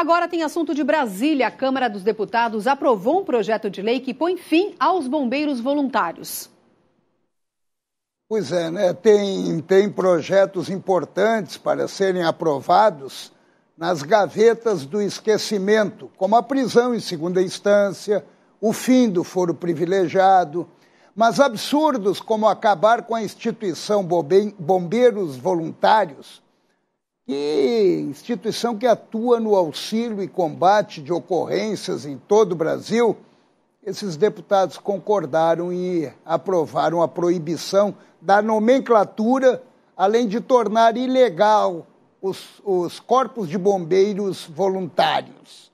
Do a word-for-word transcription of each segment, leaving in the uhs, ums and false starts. Agora tem assunto de Brasília. A Câmara dos Deputados aprovou um projeto de lei que põe fim aos bombeiros voluntários. Pois é, né? Tem, tem projetos importantes para serem aprovados nas gavetas do esquecimento, como a prisão em segunda instância, o fim do foro privilegiado, mas absurdos como acabar com a instituição Bombeiros Voluntários, que instituição que atua no auxílio e combate de ocorrências em todo o Brasil. Esses deputados concordaram e aprovaram a proibição da nomenclatura, além de tornar ilegal os, os corpos de bombeiros voluntários.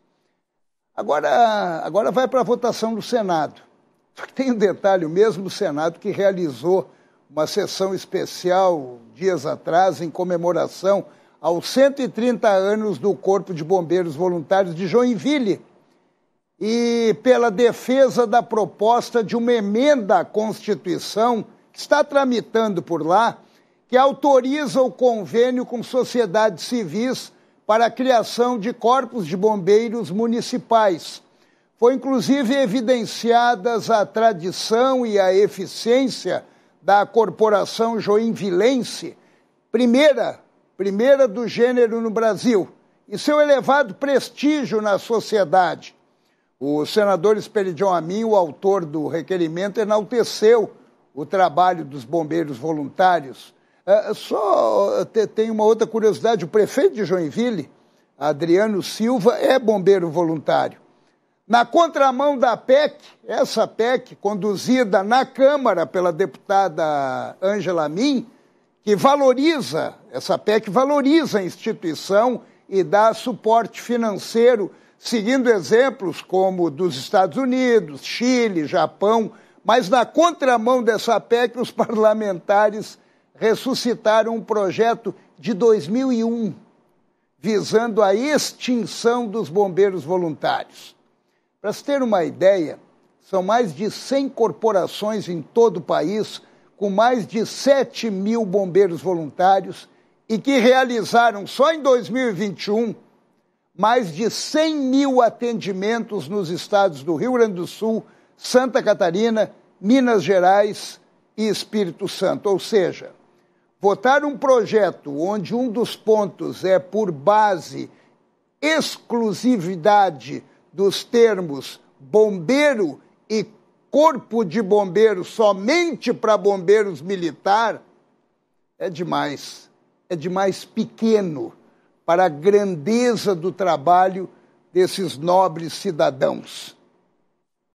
Agora, agora vai para a votação no Senado. Só que tem um detalhe, o mesmo Senado que realizou uma sessão especial dias atrás em comemoração aos cento e trinta anos do Corpo de Bombeiros Voluntários de Joinville, e pela defesa da proposta de uma emenda à Constituição que está tramitando por lá, que autoriza o convênio com sociedades civis para a criação de corpos de bombeiros municipais. Foi inclusive evidenciadas a tradição e a eficiência da corporação joinvilense, primeira, primeira do gênero no Brasil, e seu elevado prestígio na sociedade. O senador Esperidião Amin, o autor do requerimento, enalteceu o trabalho dos bombeiros voluntários. É, só tem uma outra curiosidade, o prefeito de Joinville, Adriano Silva, é bombeiro voluntário. Na contramão da P E C, essa P E C, conduzida na Câmara pela deputada Ângela Amin, que valoriza, essa P E C valoriza a instituição e dá suporte financeiro, seguindo exemplos como dos Estados Unidos, Chile, Japão, mas na contramão dessa P E C, os parlamentares ressuscitaram um projeto de dois mil e um, visando a extinção dos bombeiros voluntários. Para se ter uma ideia, são mais de cem corporações em todo o país, com mais de sete mil bombeiros voluntários, e que realizaram, só em dois mil e vinte e um, mais de cem mil atendimentos nos estados do Rio Grande do Sul, Santa Catarina, Minas Gerais e Espírito Santo. Ou seja, votar um projeto onde um dos pontos é por base exclusividade dos termos bombeiro e corpo de bombeiro somente para bombeiros militar, é demais, é demais pequeno para a grandeza do trabalho desses nobres cidadãos.